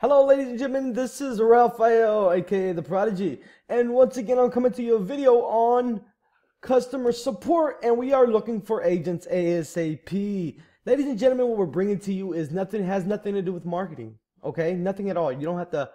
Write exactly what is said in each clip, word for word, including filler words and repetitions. Hello ladies and gentlemen, this is Ralph Ayo, aka The Prodigy, and once again I'm coming to you a video on customer support, and we are looking for agents ASAP. Ladies and gentlemen, what we're bringing to you is nothing, has nothing to do with marketing, okay? Nothing at all. You don't have to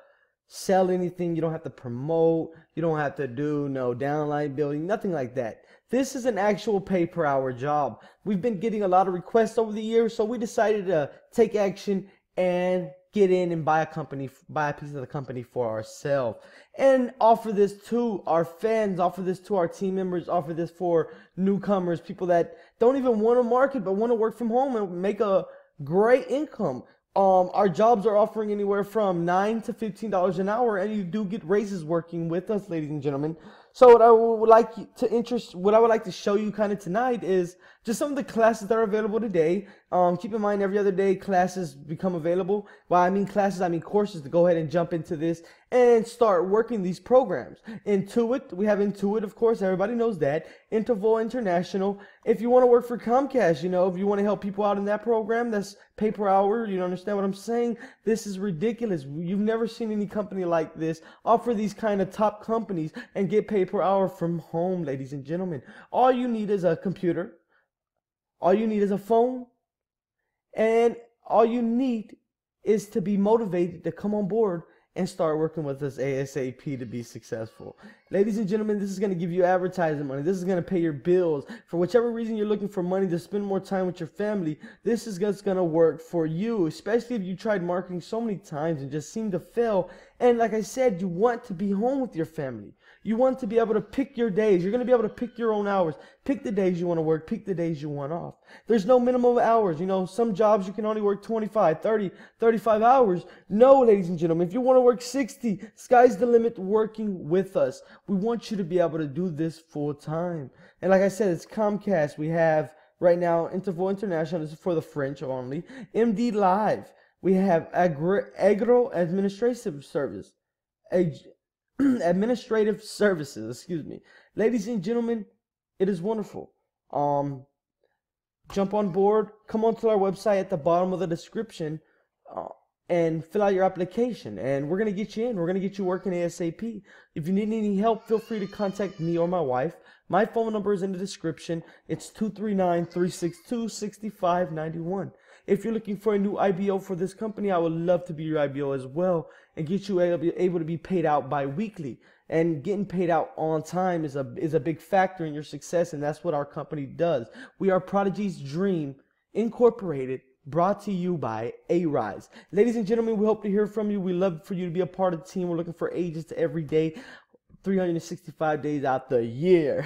sell anything, you don't have to promote, you don't have to do no downline building, nothing like that. This is an actual pay per hour job. We've been getting a lot of requests over the years, so we decided to take action and get in and buy a company, buy a piece of the company for ourselves, and offer this to our fans, offer this to our team members, offer this for newcomers, people that don't even want to market but want to work from home and make a great income. Um, our jobs are offering anywhere from nine to fifteen dollars an hour, and you do get raises working with us, ladies and gentlemen. So what I would like to interest, what I would like to show you kind of tonight is just some of the classes that are available today. Um, keep in mind every other day classes become available. Well, I mean classes, I mean courses, to go ahead and jump into this and start working these programs. Intuit, we have Intuit, of course, everybody knows that. Interval International. If you want to work for Comcast, you know, if you want to help people out in that program, that's pay per hour. You don't understand what I'm saying? This is ridiculous. You've never seen any company like this offer these kind of top companies and get paid per hour from home, ladies and gentlemen. All you need is a computer, all you need is a phone, and all you need is to be motivated to come on board and start working with us ASAP to be successful. Ladies and gentlemen, this is going to give you advertising money. This is going to pay your bills. For whichever reason you're looking for money to spend more time with your family, this is just going to work for you, especially if you tried marketing so many times and just seemed to fail. And like I said, you want to be home with your family. You want to be able to pick your days. You're going to be able to pick your own hours. Pick the days you want to work. Pick the days you want off. There's no minimum hours. You know, some jobs you can only work twenty-five, thirty, thirty-five hours. No, ladies and gentlemen, if you want to work sixty, sky's the limit working with us. We want you to be able to do this full time. And like I said, it's Comcast. We have right now Interval International. This is for the French only. M D Live. We have Agro Administrative Service. Ag administrative services, excuse me. Ladies and gentlemen, it is wonderful. Um, jump on board, come onto our website at the bottom of the description uh, and fill out your application, and we're going to get you in. We're going to get you working ASAP. If you need any help, feel free to contact me or my wife. My phone number is in the description. It's two three nine, three six two, six five nine one. If you're looking for a new I B O for this company, I would love to be your I B O as well and get you able to be paid out bi-weekly. And getting paid out on time is a, is a big factor in your success, and that's what our company does. We are Prodigy's Dream Incorporated, brought to you by Arise. Ladies and gentlemen, we hope to hear from you. We love for you to be a part of the team. We're looking for agents every day, three hundred sixty-five days out the year.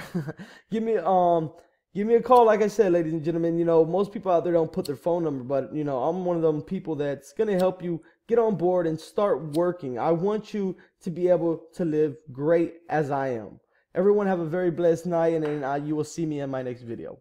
Give me... um. Give me a call, like I said, ladies and gentlemen. You know, most people out there don't put their phone number, but, you know, I'm one of them people that's going to help you get on board and start working. I want you to be able to live great as I am. Everyone have a very blessed night, and, and I, you will see me in my next video.